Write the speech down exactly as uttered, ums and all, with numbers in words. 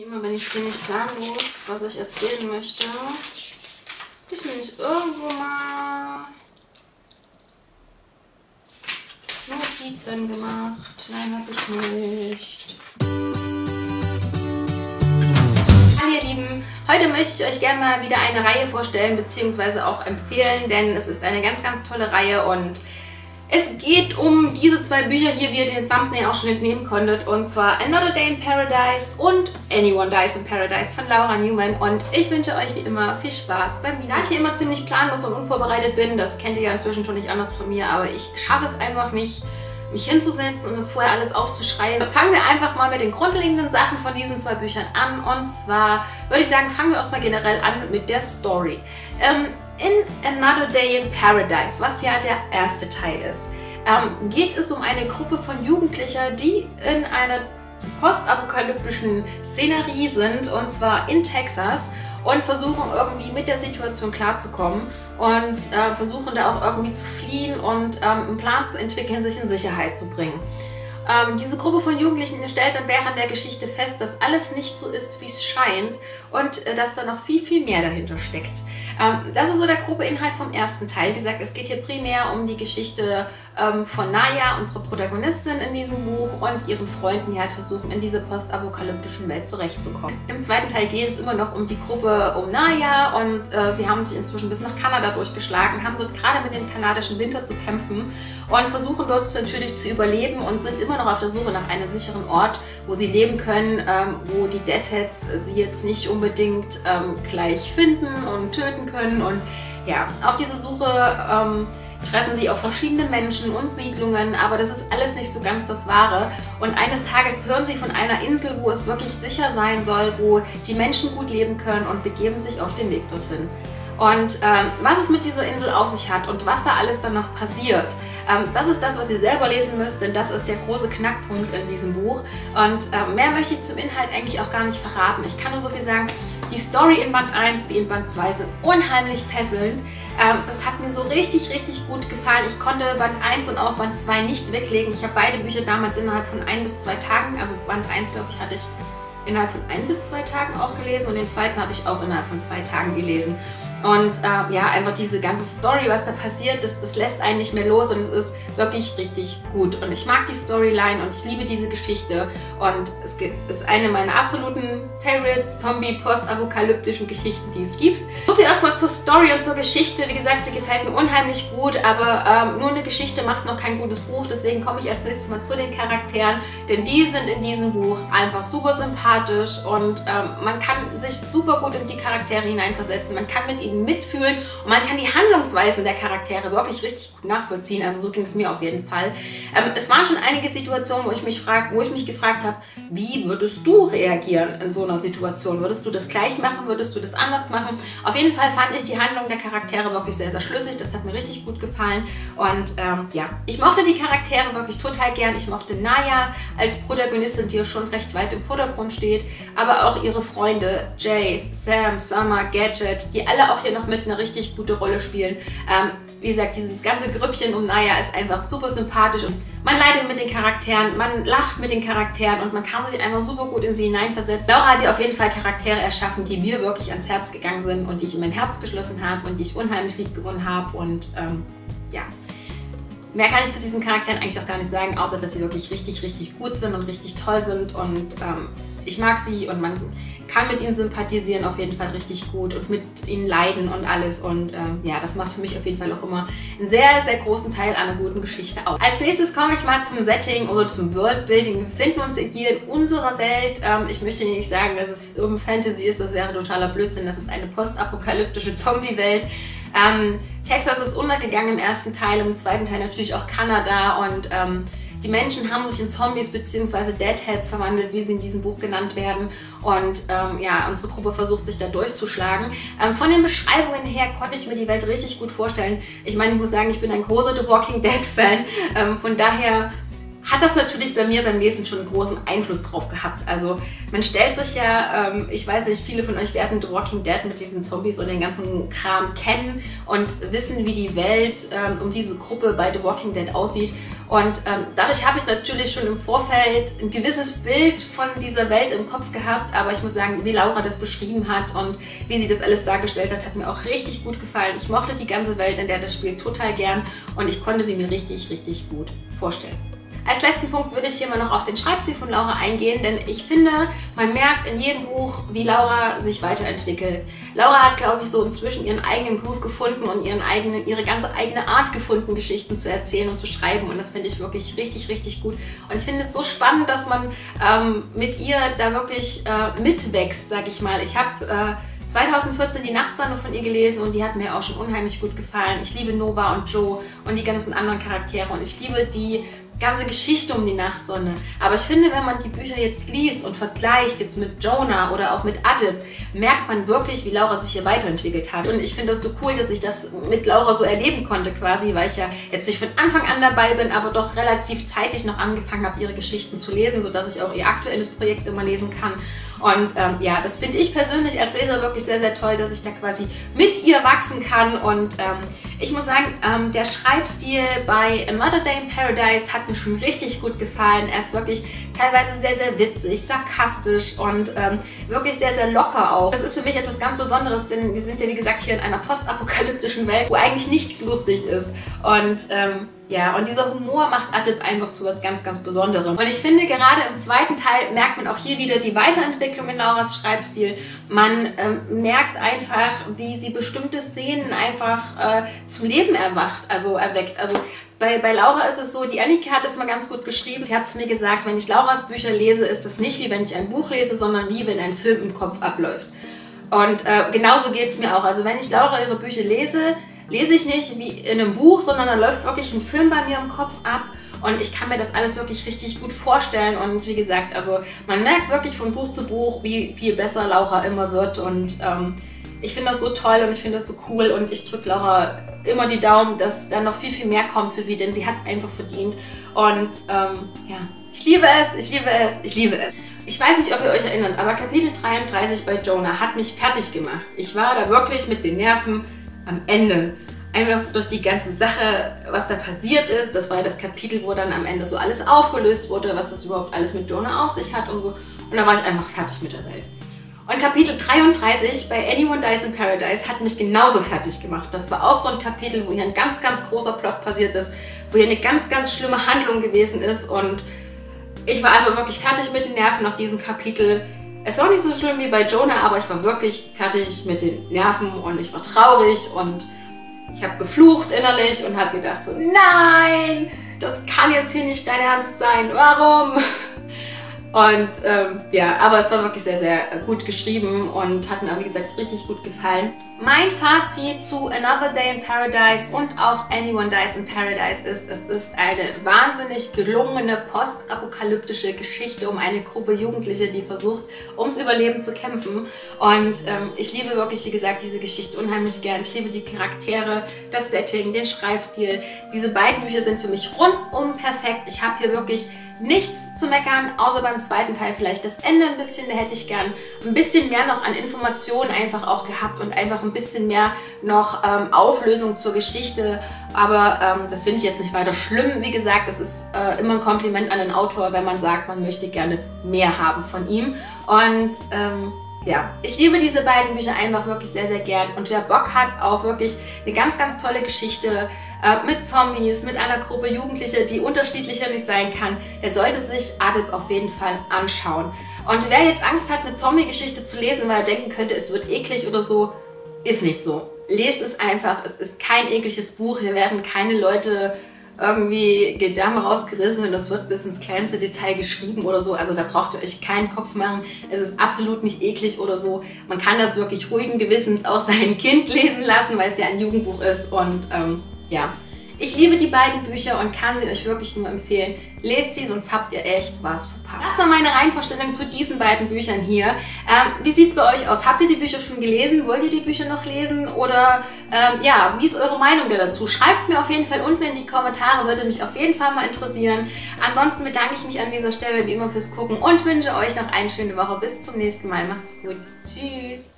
Wie immer bin ich ziemlich planlos, was ich erzählen möchte. Ist mir nicht irgendwo mal Notizen gemacht? Nein, habe ich nicht. Hallo ihr Lieben, heute möchte ich euch gerne mal wieder eine Reihe vorstellen bzw. auch empfehlen, denn es ist eine ganz, ganz tolle Reihe und es geht um diese zwei Bücher hier, wie ihr den Thumbnail auch schon entnehmen konntet, und zwar Another Day in Paradise und Anyone Dies in Paradise von Laura Newman, und ich wünsche euch wie immer viel Spaß beim Video. Da ich wie immer ziemlich planlos und unvorbereitet bin, das kennt ihr ja inzwischen schon nicht anders von mir, aber ich schaffe es einfach nicht, mich hinzusetzen und das vorher alles aufzuschreiben. Fangen wir einfach mal mit den grundlegenden Sachen von diesen zwei Büchern an, und zwar würde ich sagen, fangen wir erstmal generell an mit der Story. Ähm, In Another Day in Paradise, was ja der erste Teil ist, ähm, geht es um eine Gruppe von Jugendlichen, die in einer postapokalyptischen Szenerie sind, und zwar in Texas, und versuchen irgendwie mit der Situation klarzukommen und äh, versuchen da auch irgendwie zu fliehen und ähm, einen Plan zu entwickeln, sich in Sicherheit zu bringen. Ähm, diese Gruppe von Jugendlichen stellt dann während der Geschichte fest, dass alles nicht so ist, wie es scheint, und äh, dass da noch viel, viel mehr dahinter steckt. Ähm, das ist so der grobe Inhalt vom ersten Teil. Wie gesagt, es geht hier primär um die Geschichte ähm, von Naya, unserer Protagonistin in diesem Buch, und ihren Freunden, die halt versuchen, in dieser postapokalyptischen Welt zurechtzukommen. Im zweiten Teil geht es immer noch um die Gruppe um Naya, und äh, sie haben sich inzwischen bis nach Kanada durchgeschlagen, haben dort gerade mit dem kanadischen Winter zu kämpfen und versuchen dort natürlich zu überleben und sind immer noch auf der Suche nach einem sicheren Ort, wo sie leben können, ähm, wo die Deadheads sie jetzt nicht unbedingt ähm, gleich finden und töten können. Und ja, auf diese Suche ähm, treffen sie auf verschiedene Menschen und Siedlungen, aber das ist alles nicht so ganz das Wahre. Und eines Tages hören sie von einer Insel, wo es wirklich sicher sein soll, wo die Menschen gut leben können, und begeben sich auf den Weg dorthin. Und ähm, was es mit dieser Insel auf sich hat und was da alles dann noch passiert, ähm, das ist das, was ihr selber lesen müsst, denn das ist der große Knackpunkt in diesem Buch. Und ähm, mehr möchte ich zum Inhalt eigentlich auch gar nicht verraten. Ich kann nur so viel sagen, die Story in Band eins wie in Band zwei sind unheimlich fesselnd. Ähm, das hat mir so richtig, richtig gut gefallen. Ich konnte Band eins und auch Band zwei nicht weglegen. Ich habe beide Bücher damals innerhalb von ein bis zwei Tagen, also Band eins, glaube ich, hatte ich innerhalb von ein bis zwei Tagen auch gelesen, und den zweiten hatte ich auch innerhalb von zwei Tagen gelesen. Und äh, ja, einfach diese ganze Story, was da passiert, das, das lässt einen nicht mehr los, und es ist wirklich richtig gut. Und ich mag die Storyline und ich liebe diese Geschichte, und es ist eine meiner absoluten Favorites, Zombie-postapokalyptischen Geschichten, die es gibt. So viel erstmal zur Story und zur Geschichte. Wie gesagt, sie gefällt mir unheimlich gut, aber ähm, nur eine Geschichte macht noch kein gutes Buch, deswegen komme ich als nächstes mal zu den Charakteren, denn die sind in diesem Buch einfach super sympathisch, und ähm, man kann sich super gut in die Charaktere hineinversetzen, man kann mit ihnen mitfühlen und man kann die Handlungsweisen der Charaktere wirklich richtig gut nachvollziehen. Also so ging es mir auf jeden Fall. Ähm, es waren schon einige Situationen, wo ich mich frag, wo ich mich gefragt habe, wie würdest du reagieren in so einer Situation? Würdest du das gleich machen? Würdest du das anders machen? Auf jeden Fall fand ich die Handlung der Charaktere wirklich sehr, sehr schlüssig. Das hat mir richtig gut gefallen, und ähm, ja, ich mochte die Charaktere wirklich total gern. Ich mochte Naya als Protagonistin, die schon recht weit im Vordergrund steht, aber auch ihre Freunde Jace, Sam, Summer, Gadget, die alle auch hier noch mit eine richtig gute Rolle spielen. Ähm, wie gesagt, dieses ganze Grüppchen um Naya ist einfach super sympathisch, und man leidet mit den Charakteren, man lacht mit den Charakteren und man kann sich einfach super gut in sie hineinversetzen. Laura hat hier auf jeden Fall Charaktere erschaffen, die mir wirklich ans Herz gegangen sind und die ich in mein Herz geschlossen habe und die ich unheimlich lieb gewonnen habe, und ähm, ja. Mehr kann ich zu diesen Charakteren eigentlich auch gar nicht sagen, außer dass sie wirklich richtig, richtig gut sind und richtig toll sind, und ähm, ich mag sie und man kann mit ihnen sympathisieren auf jeden Fall richtig gut und mit ihnen leiden und alles, und ähm, ja, das macht für mich auf jeden Fall auch immer einen sehr, sehr großen Teil einer guten Geschichte aus. Als nächstes komme ich mal zum Setting oder zum Worldbuilding. Wir befinden uns hier in unserer Welt. Ähm, ich möchte nicht sagen, dass es um Fantasy ist, das wäre totaler Blödsinn, das ist eine postapokalyptische Zombie-Welt. Ähm, Texas ist untergegangen im ersten Teil, im zweiten Teil natürlich auch Kanada, und ähm, die Menschen haben sich in Zombies bzw. Deadheads verwandelt, wie sie in diesem Buch genannt werden, und ähm, ja, unsere Gruppe versucht sich da durchzuschlagen. Ähm, von den Beschreibungen her konnte ich mir die Welt richtig gut vorstellen. Ich meine, ich muss sagen, ich bin ein großer The Walking Dead Fan, ähm, von daher hat das natürlich bei mir beim Lesen schon einen großen Einfluss drauf gehabt. Also man stellt sich ja, ähm, ich weiß nicht, viele von euch werden The Walking Dead mit diesen Zombies und den ganzen Kram kennen und wissen, wie die Welt ähm, um diese Gruppe bei The Walking Dead aussieht. Und ähm, dadurch habe ich natürlich schon im Vorfeld ein gewisses Bild von dieser Welt im Kopf gehabt, aber ich muss sagen, wie Laura das beschrieben hat und wie sie das alles dargestellt hat, hat mir auch richtig gut gefallen. Ich mochte die ganze Welt, in der das spielt, total gern und ich konnte sie mir richtig, richtig gut vorstellen. Als letzten Punkt würde ich hier mal noch auf den Schreibstil von Laura eingehen, denn ich finde, man merkt in jedem Buch, wie Laura sich weiterentwickelt. Laura hat, glaube ich, so inzwischen ihren eigenen Groove gefunden und ihren eigenen, ihre ganze eigene Art gefunden, Geschichten zu erzählen und zu schreiben. Und das finde ich wirklich richtig, richtig gut. Und ich finde es so spannend, dass man ähm, mit ihr da wirklich äh, mitwächst, sage ich mal. Ich habe... Äh, zweitausendvierzehn die Nachtschande von ihr gelesen und die hat mir auch schon unheimlich gut gefallen. Ich liebe Nova und Joe und die ganzen anderen Charaktere und ich liebe die ganze Geschichte um die Nachtschande. Aber ich finde, wenn man die Bücher jetzt liest und vergleicht jetzt mit Jonah oder auch mit Adib, merkt man wirklich, wie Laura sich hier weiterentwickelt hat. Und ich finde das so cool, dass ich das mit Laura so erleben konnte quasi, weil ich ja jetzt nicht von Anfang an dabei bin, aber doch relativ zeitig noch angefangen habe, ihre Geschichten zu lesen, sodass ich auch ihr aktuelles Projekt immer lesen kann. Und ähm, ja, das finde ich persönlich als Leser wirklich sehr, sehr toll, dass ich da quasi mit ihr wachsen kann. Und ähm, ich muss sagen, ähm, der Schreibstil bei Another Day in Paradise hat mir schon richtig gut gefallen. Er ist wirklich teilweise sehr, sehr witzig, sarkastisch und ähm, wirklich sehr, sehr locker auch. Das ist für mich etwas ganz Besonderes, denn wir sind ja, wie gesagt, hier in einer postapokalyptischen Welt, wo eigentlich nichts lustig ist. Und ähm, ja, und dieser Humor macht Adib einfach zu was ganz, ganz Besonderem. Und ich finde, gerade im zweiten Teil merkt man auch hier wieder die Weiterentwicklung in Lauras Schreibstil. Man ähm, merkt einfach, wie sie bestimmte Szenen einfach äh, zum Leben erwacht, also erweckt. Also bei, bei Laura ist es so, die Annika hat das mal ganz gut geschrieben. Sie hat zu mir gesagt, wenn ich Lauras Bücher lese, ist das nicht wie wenn ich ein Buch lese, sondern wie wenn ein Film im Kopf abläuft. Und äh, genauso geht es mir auch. Also wenn ich Laura ihre Bücher lese, lese ich nicht wie in einem Buch, sondern da läuft wirklich ein Film bei mir im Kopf ab und ich kann mir das alles wirklich richtig gut vorstellen und wie gesagt, also man merkt wirklich von Buch zu Buch, wie viel besser Laura immer wird und ähm, ich finde das so toll und ich finde das so cool und ich drücke Laura immer die Daumen, dass da noch viel, viel mehr kommt für sie, denn sie hat es einfach verdient und ähm, ja, ich liebe es, ich liebe es, ich liebe es. Ich weiß nicht, ob ihr euch erinnert, aber Kapitel dreiunddreißig bei Jonah hat mich fertig gemacht. Ich war da wirklich mit den Nerven am Ende. Einfach durch die ganze Sache, was da passiert ist. Das war ja das Kapitel, wo dann am Ende so alles aufgelöst wurde, was das überhaupt alles mit Jonah auf sich hat und so. Und da war ich einfach fertig mit der Welt. Und Kapitel dreiunddreißig bei Anyone Dies in Paradise hat mich genauso fertig gemacht. Das war auch so ein Kapitel, wo hier ein ganz, ganz großer Plot passiert ist, wo hier eine ganz, ganz schlimme Handlung gewesen ist. Und ich war einfach wirklich fertig mit den Nerven nach diesem Kapitel. Es war nicht so schlimm wie bei Jonah, aber ich war wirklich fertig mit den Nerven und ich war traurig und ich habe geflucht innerlich und habe gedacht so, nein, das kann jetzt hier nicht dein Ernst sein, warum? Und ähm, ja, aber es war wirklich sehr, sehr gut geschrieben und hat mir auch, wie gesagt, richtig gut gefallen. Mein Fazit zu Another Day in Paradise und auch Anyone Dies in Paradise ist, es ist eine wahnsinnig gelungene postapokalyptische Geschichte um eine Gruppe Jugendliche, die versucht, ums Überleben zu kämpfen. Und ähm, ich liebe wirklich, wie gesagt, diese Geschichte unheimlich gern. Ich liebe die Charaktere, das Setting, den Schreibstil. Diese beiden Bücher sind für mich rundum perfekt. Ich habe hier wirklich nichts zu meckern, außer beim zweiten Teil vielleicht das Ende ein bisschen, da hätte ich gern ein bisschen mehr noch an Informationen einfach auch gehabt und einfach ein bisschen mehr noch ähm, Auflösung zur Geschichte, aber ähm, das finde ich jetzt nicht weiter schlimm, wie gesagt, das ist äh, immer ein Kompliment an den Autor, wenn man sagt, man möchte gerne mehr haben von ihm und ähm, ja, ich liebe diese beiden Bücher einfach wirklich sehr, sehr gern und wer Bock hat auf wirklich eine ganz, ganz tolle Geschichte, mit Zombies, mit einer Gruppe Jugendliche, die unterschiedlicher nicht sein kann, der sollte sich Adib auf jeden Fall anschauen. Und wer jetzt Angst hat, eine Zombie-Geschichte zu lesen, weil er denken könnte, es wird eklig oder so, ist nicht so. Lest es einfach, es ist kein ekliges Buch, hier werden keine Leute irgendwie Gedärme rausgerissen und das wird bis ins kleinste Detail geschrieben oder so. Also da braucht ihr euch keinen Kopf machen. Es ist absolut nicht eklig oder so. Man kann das wirklich ruhigen Gewissens auch sein Kind lesen lassen, weil es ja ein Jugendbuch ist und ähm, ja, ich liebe die beiden Bücher und kann sie euch wirklich nur empfehlen. Lest sie, sonst habt ihr echt was verpasst. Das war meine Reihenvorstellung zu diesen beiden Büchern hier. Ähm, wie sieht es bei euch aus? Habt ihr die Bücher schon gelesen? Wollt ihr die Bücher noch lesen? Oder ähm, ja, wie ist eure Meinung dazu? Schreibt es mir auf jeden Fall unten in die Kommentare, würde mich auf jeden Fall mal interessieren. Ansonsten bedanke ich mich an dieser Stelle wie immer fürs Gucken und wünsche euch noch eine schöne Woche. Bis zum nächsten Mal. Macht's gut. Tschüss.